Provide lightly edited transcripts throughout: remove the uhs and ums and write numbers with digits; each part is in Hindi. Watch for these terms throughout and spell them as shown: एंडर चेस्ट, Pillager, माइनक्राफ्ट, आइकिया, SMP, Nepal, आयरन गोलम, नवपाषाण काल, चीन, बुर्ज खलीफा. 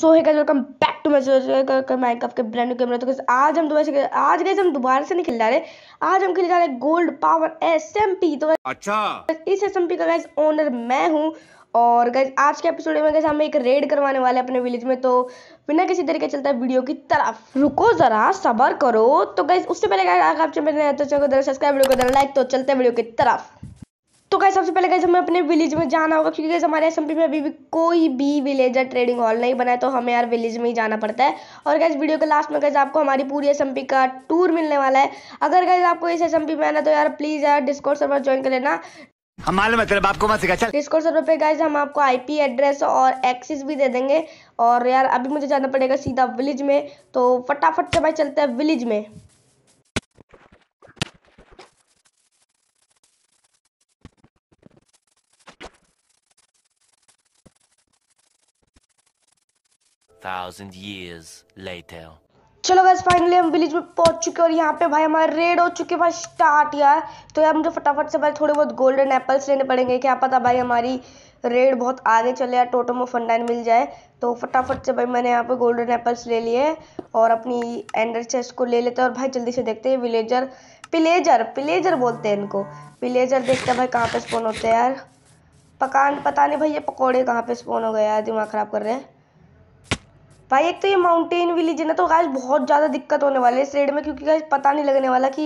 सो है वेलकम बैक टू माइनक्राफ्ट के ब्रांड न्यू कैमरा। तो आज हम दोबारा से नहीं खेल रहे, आज हम खेल जा रहे हैं गोल्ड पावर SMP। तो अच्छा, इस SMP का गाइस ओनर मैं हूँ। और गाइस आज के एपिसोड में गाइस हम एक रेड करवाने वाले हैं अपने विलेज में। तो बिना किसी तरीके चलता है वीडियो की तरफ, रुको जरा सब्र करो। तो गाइस उससे पहले गाइस आप चैनल पे तो जरा सब्सक्राइब, वीडियो को जरा लाइक। तो चलते हैं वीडियो की तरफ। तो गाइस सबसे पहले गाइस हमें अपने विलेज में जाना होगा, क्योंकि गाइस हमारे SMP में अभी भी कोई भी विलेजर ट्रेडिंग हॉल नहीं बना है, तो हमें यार विलेज में ही जाना पड़ता है। और गाइस वीडियो के लास्ट में गाइस आपको हमारी पूरी SMP का टूर मिलने वाला है। अगर गाइस आपको इस SMP में आना तो यार प्लीज यार डिस्कॉर्ड सर्वर ज्वाइन कर लेना। हमारे मतलब आपको मत सिखा, चल डिस्कॉर्ड सर्वर पे गाइस हम आपको IP एड्रेस और एक्सेस भी दे देंगे। और यार अभी मुझे जाना पड़ेगा सीधा विलेज में, तो फटाफट से भाई चलते हैं विलेज में। Thousand years later. चलो गाइस फाइनली हम विलेज में पहुंच चुके हैं और यहाँ पे भाई हमारे रेड हो चुके भाई स्टार्ट यार। तो यार मुझे फटाफट से भाई थोड़े बहुत गोल्डन एप्पल्स लेने पड़ेंगे, क्या पता भाई हमारी रेड बहुत आगे चले यार, टोटम ऑफ फंडाइन मिल जाए। तो फटाफट से भाई मैंने यहाँ पे गोल्डन एप्पल्स ले लिए और अपनी एंडर चेस्ट को ले लेते हैं और भाई जल्दी से देखते हैं विलेजर पिलेजर बोलते हैं इनको, पिलेजर देखते हैं भाई कहाँ पे स्पोन होते हैं यार। पता नहीं भाई ये पकौड़े कहाँ पे स्पोन हो गए यार, दिमाग खराब कर रहे हैं भाई। एक तो ये माउंटेन विलेज है ना, तो गाइस बहुत ज़्यादा दिक्कत होने वाली है इस रेड में, क्योंकि गाइस पता नहीं लगने वाला कि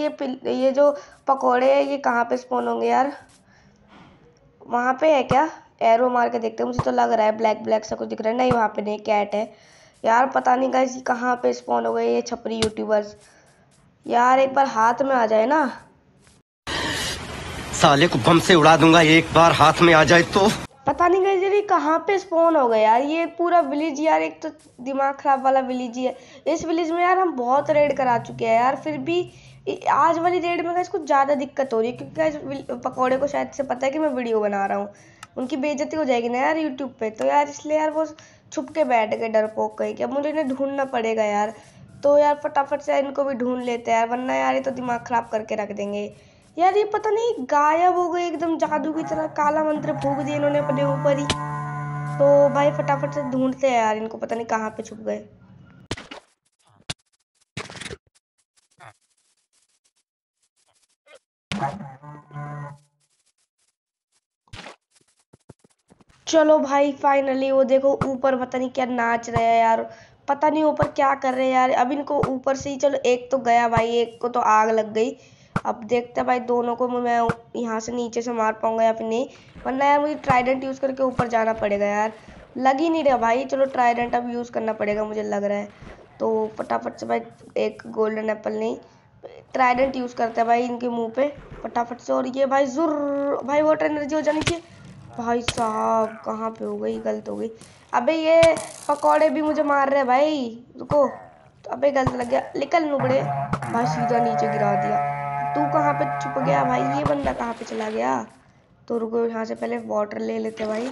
ये जो पकोड़े हैं ये कहाँ पे स्पॉन होंगे यार। वहाँ पे है क्या, एरो मार के देखते हैं। मुझे तो लग रहा है ब्लैक सा कुछ दिख रहा है, नहीं वहाँ पे नहीं, कैट है यार। पता नहीं गाइस कहाँ पे स्पॉन हो गए ये छपरी यूट्यूबर्स यार, एक बार हाथ में आ जाए ना, साले को बम से उड़ा दूंगा एक बार हाथ में आ जाए तो। पता नहीं गाइस ये कहाँ पे स्पॉन हो गए यार ये पूरा विलेज यार, एक तो दिमाग खराब वाला विलेज ही है। इस विलेज में यार हम बहुत रेड करा चुके हैं यार, फिर भी आज वाली रेड में गाइस कुछ ज़्यादा दिक्कत हो रही है, क्योंकि गाइस पकौड़े को शायद से पता है कि मैं वीडियो बना रहा हूँ, उनकी बेइज्जती हो जाएगी ना यार यूट्यूब पे, तो यार इसलिए यार वो छुप के बैठ गए डरपोक कहीं के। अब मुझे इन्हें ढूंढना पड़ेगा यार, तो यार फटाफट से इनको भी ढूंढ लेते हैं यार, वरना यार ये तो दिमाग खराब करके रख देंगे यार। ये पता नहीं गायब हो गए एकदम जादू की तरह, काला मंत्र फूंक दिए इन्होंने अपने ऊपर ही। तो भाई फटाफट से ढूंढते हैं यार इनको, पता नहीं कहाँ पे छुप गए। चलो भाई फाइनली वो देखो ऊपर पता नहीं क्या नाच रहे हैं यार, पता नहीं ऊपर क्या कर रहे हैं यार। अब इनको ऊपर से ही, चलो एक तो गया भाई, एक को तो आग लग गई। अब देखते हैं भाई दोनों को मैं यहाँ से नीचे से मार पाऊंगा या फिर नहीं, वरना यार मुझे ट्राइडेंट यूज़ करके ऊपर जाना पड़ेगा यार। लग ही नहीं रहा भाई, चलो ट्राइडेंट अब यूज़ करना पड़ेगा मुझे लग रहा है। तो फटाफट से भाई एक गोल्डन एप्पल नहीं ट्राइडेंट यूज़ करते हैं भाई इनके मुंह पे फटाफट से। और ये भाई जुर्र भाई वाटर एनर्जी हो जानी चाहिए। भाई साहब कहाँ पर हो गई, गलत हो गई। अबे ये पकौड़े भी मुझे मार रहे हैं भाई, रुको। अबे गलत लग गया, निकल नुबड़े भाई, सीधा नीचे गिरा दिया। तू कहाँ पे छुप गया भाई, ये बंदा कहाँ पे चला गया। तो रुको यहाँ से पहले वाटर ले लेते भाई।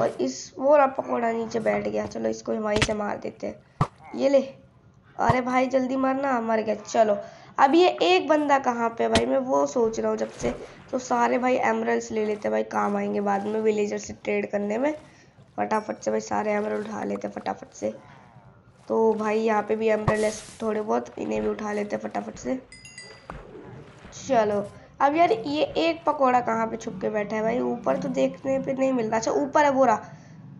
और इस वो ना पकौड़ा नीचे बैठ गया, चलो इसको वहीं से मार देते हैं। ये ले, अरे भाई जल्दी मारना, मर गया। चलो अब ये एक बंदा कहाँ पे भाई, मैं वो सोच रहा हूँ जब से। तो सारे भाई एमरल्ड्स ले लेते भाई, काम आएंगे बाद में विलेजर से ट्रेड करने में। फटाफट से भाई सारे एमरल्ड उठा लेते फटाफट से। तो भाई यहाँ पे भी एमरल्ड्स थोड़े बहुत, इन्हें भी उठा लेते फटाफट से। चलो अब यार ये एक पकोड़ा कहाँ पे छुप के बैठा है भाई, ऊपर तो देखने पे नहीं मिल रहा। अच्छा ऊपर है बोरा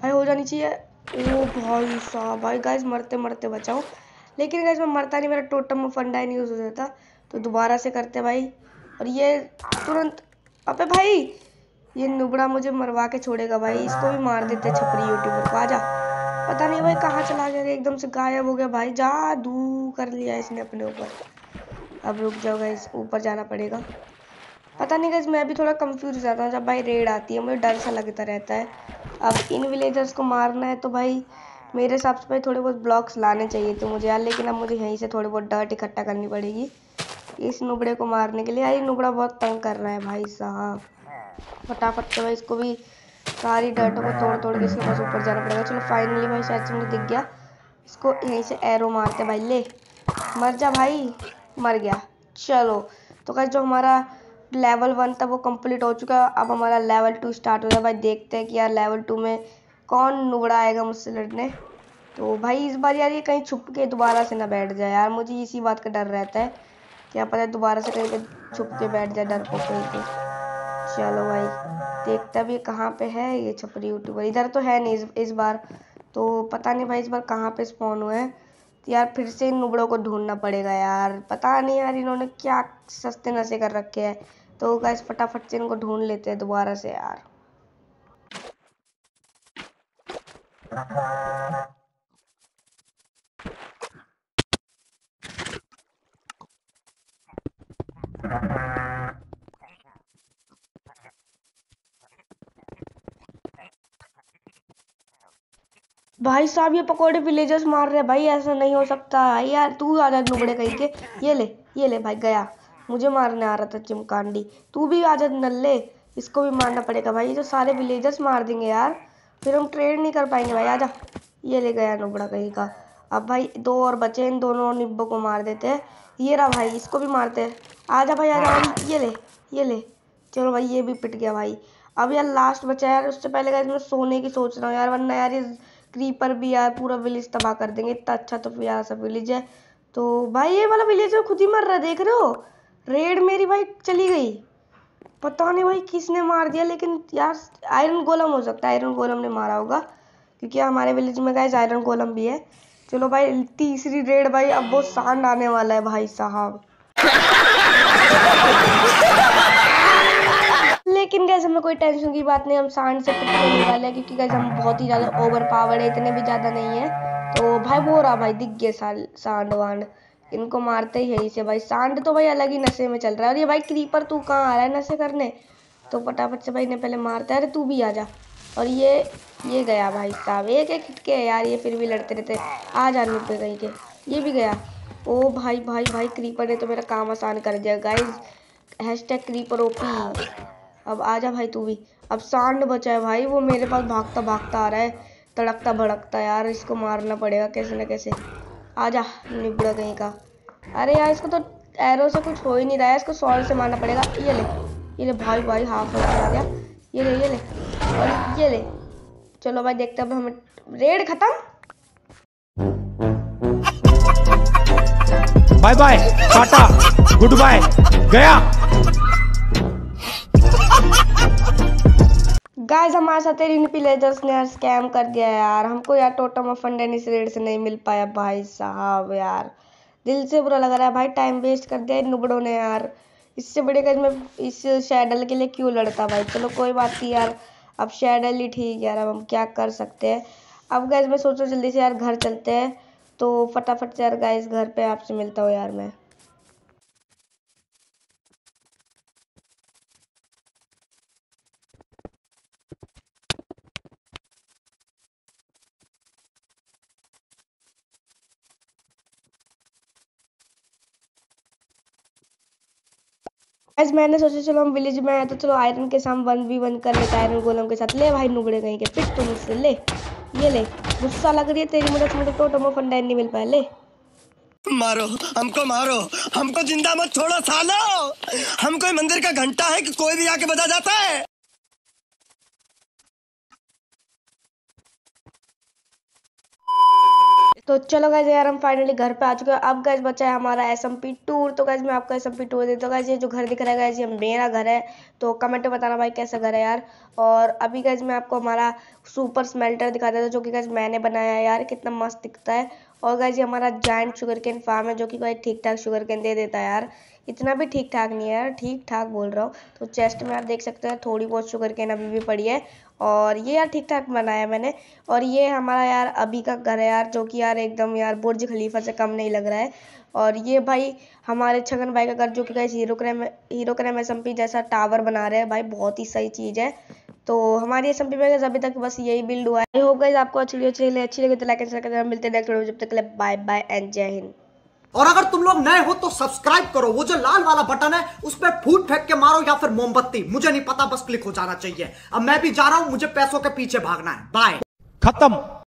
भाई, हो जानी चाहिए। ओ भाई साहब, भाई गाइस मरते मरते बचाओ, लेकिन गाइस मैं मरता नहीं, मेरा टोटम फंडाइन यूज़ हो जाता। तो दोबारा से करते भाई, और ये तुरंत। अबे भाई ये नुबड़ा मुझे मरवा के छोड़ेगा भाई, इसको भी मार देते छपरी यूट्यूबर को। आ जा, पता नहीं भाई कहाँ चला गया, एकदम से गायब हो गया भाई, जादू कर लिया इसने अपने ऊपर। अब रुक जाओ गाइस, ऊपर जाना पड़ेगा। पता नहीं गाइस मैं भी थोड़ा कंफ्यूज हो जाता हूँ जब भाई रेड आती है, मुझे डर सा लगता रहता है। अब इन विलेजर्स को मारना है तो भाई मेरे हिसाब से भाई थोड़े बहुत ब्लॉक्स लाने चाहिए तो मुझे यार, लेकिन अब मुझे यहीं से थोड़े बहुत डर्ट इकट्ठा करनी पड़ेगी इस नुबड़े को मारने के लिए। यार ये नुबड़ा बहुत तंग कर रहा है भाई साहब। फटाफट से भाई इसको भी सारी डर्टों को तोड़ तोड़ के इसके पास ऊपर जाना पड़ेगा। चलो फाइनली भाई शायद से मुझे दिख गया, इसको यहीं से एरो मारते भाई। ले, मर जा भाई, मर गया। चलो तो गाइस जो हमारा लेवल 1 था वो कंप्लीट हो चुका है, अब हमारा लेवल 2 स्टार्ट हो रहा है भाई। देखते हैं कि यार लेवल 2 में कौन नुबड़ा आएगा मुझसे लड़ने। तो भाई इस बार यार ये कहीं छुप के दोबारा से ना बैठ जाए यार, मुझे इसी बात का डर रहता है, क्या पता दोबारा से कहीं पे छुप के बैठ जाए डर पकड़ के। चलो भाई देखता भी कहाँ पे है ये छपरी यूट्यूबर, इधर तो है नहीं इस बार, तो पता नहीं भाई इस बार कहाँ पे स्पॉन हुए हैं। तो यार फिर से इन नुबड़ों को ढूंढना पड़ेगा यार, पता नहीं यार इन्होंने क्या सस्ते नशे कर रखे हैं। तो गाइस फटाफट से इनको ढूंढ लेते हैं दोबारा से यार। भाई साहब ये पकोड़े विलेजर्स मार रहे हैं भाई, ऐसा नहीं हो सकता यार। तू आ जा नुबड़े कहीं के, ये ले भाई गया, मुझे मारने आ रहा था चिमकांडी, तू भी आ जा नल्ले, इसको भी मारना पड़ेगा भाई, ये तो सारे विलेजर्स मार देंगे यार, फिर हम ट्रेड नहीं कर पाएंगे भाई, आजा। ये ले गया नुबड़ा कहीं का। अब भाई दो और बचे, इन दोनों निब्बों को मार देते हैं, ये रहा भाई इसको भी मारते हैं, आजा भाई आजा भाई, ये ले चलो भाई ये भी पिट गया भाई। अब यार लास्ट बचा यार, उससे पहले का इसमें सोने की सोच रहा हूँ यार, वरना यार ये क्रीपर भी यार पूरा विलेज तबाह कर देंगे, इतना अच्छा तो प्यारा सा विलेज है। तो भाई ये वाला विलेज खुद ही मर रहा, देख रहे हो, रेड मेरी भाई चली गई, पता नहीं भाई किसने मार दिया, लेकिन यार आयरन गोलम हो सकता है, आयरन गोलम ने मारा होगा, क्योंकि हमारे विलेज में गाइस आयरन गोलम भी है। चलो भाई तीसरी रेड भाई, अब वो सांड आने वाला है भाई साहब। लेकिन गाइस हमें कोई टेंशन की बात नहीं, हम सांड से पिटने वाले हैं, क्योंकि गाइस हम बहुत ही ज़्यादा ओवर पावर है, इतने भी ज़्यादा नहीं है। तो भाई वो रहा भाई, दिख गए सांड वांड, इनको मारते ही यहीं से भाई। सांड तो भाई अलग ही नशे में चल रहा है, और ये भाई क्रीपर तू कहाँ आ रहा है नशे करने, तो फटाफट से भाई इन्हें पहले मारता है, अरे तू भी आ जा। और ये गया भाई साहब, एक एक हिटके यार ये फिर भी लड़ते रहते, आ जा नुब्बे कहीं के, ये भी गया। ओ भाई भाई भाई क्रीपर ने तो मेरा काम आसान कर दिया गाइज, हैशटैग क्रीपर ओपी। अब आ जा भाई तू भी। अब सांड बचा है भाई, वो मेरे पास भागता भागता आ रहा है, तड़कता भड़कता, यार इसको मारना पड़ेगा कैसे ना कैसे। आजा निबड़ा कहीं का, अरे यार इसको तो एरो से कुछ हो ही नहीं रहा है, इसको सॉल्ट से मारना पड़ेगा। ये ले भाई भाई हाफ आ गया, ये ले और ये ले। चलो भाई देखते हैं, अब हमें रेड खत्म, bye bye tata goodbye गया। गाइस हमारे साथ इन पिलेजर्स ने यार स्कैम कर दिया यार, हमको यार टोटम ऑफ फंडन इस रेड से नहीं मिल पाया भाई साहब, यार दिल से बुरा लग रहा है भाई, टाइम वेस्ट कर दिया इन नुबड़ों ने यार, इससे बड़े का मैं इस शेडल के लिए क्यों लड़ता भाई। चलो कोई बात नहीं यार, अब शेडल ही ठीक यार, अब हम क्या कर सकते हैं। अब गाइस मैं सोचो जल्दी से यार घर चलते हैं, तो फटाफट से यार गाइस घर पर आपसे मिलता हूँ यार मैं। गाइस मैंने सोचा चलो हम विलेज में आए तो चलो आयरन के साथ 1v1 कर लेते हैं, आयरन गोलम के साथ। ले भाई नुबड़े कहीं के, पिट तो मुझसे, ले ये ले, गुस्सा लग रही है तेरी मदद से टोटम ऑफ फंडाइन नहीं मिल पाया, ले मारो हमको जिंदा मत छोड़ो सालो, हम कोई मंदिर का घंटा है कि कोई भी आके बजा जाता है। तो चलो गाइस यार हम फाइनली घर पे आ चुके हैं। अब गाइस बचा है हमारा SMP टूर, तो गाइस मैं आपको SMP टूर देता हूँ। गाइस ये जो घर दिख रहा है गाइस ये मेरा घर है, तो कमेंट में बताना भाई कैसा घर है यार। और अभी गाइस मैं आपको हमारा सुपर स्मेल्टर दिखा देता हूँ, जो कि गाइस मैंने बनाया है यार, कितना मस्त दिखता है। और गाइस ये हमारा जायंट शुगर केन फार्म है, जो कि गाइस ठीक ठाक शुगर केन दे देता है यार, इतना भी ठीक ठाक नहीं है यार, ठीक ठाक बोल रहा हूँ। तो चेस्ट में आप देख सकते हैं थोड़ी बहुत शुगर केन अभी भी पड़ी है, और ये यार ठीक ठाक बनाया मैंने। और ये हमारा यार अभी का घर है यार, जो कि यार एकदम यार बुर्ज खलीफा से कम नहीं लग रहा है। और ये भाई हमारे छगन भाई का घर, जो कि गाइस हीरो क्रैम SMP जैसा टावर बना रहे हैं भाई, बहुत ही सही चीज़ है। तो हमारी SMP में अभी तक बस यही बिल्ड हुआ है। आई होप गाइस आपको अच्छी लगी तो लाइक एंड शेयर करना, मिलते हैं जब तक, बाय बाय एंड जय हिंद। और अगर तुम लोग नए हो तो सब्सक्राइब करो, वो जो लाल वाला बटन है उस पर फूट फेंक के मारो या फिर मोमबत्ती, मुझे नहीं पता, बस क्लिक हो जाना चाहिए। अब मैं भी जा रहा हूं, मुझे पैसों के पीछे भागना है, बाय खत्म।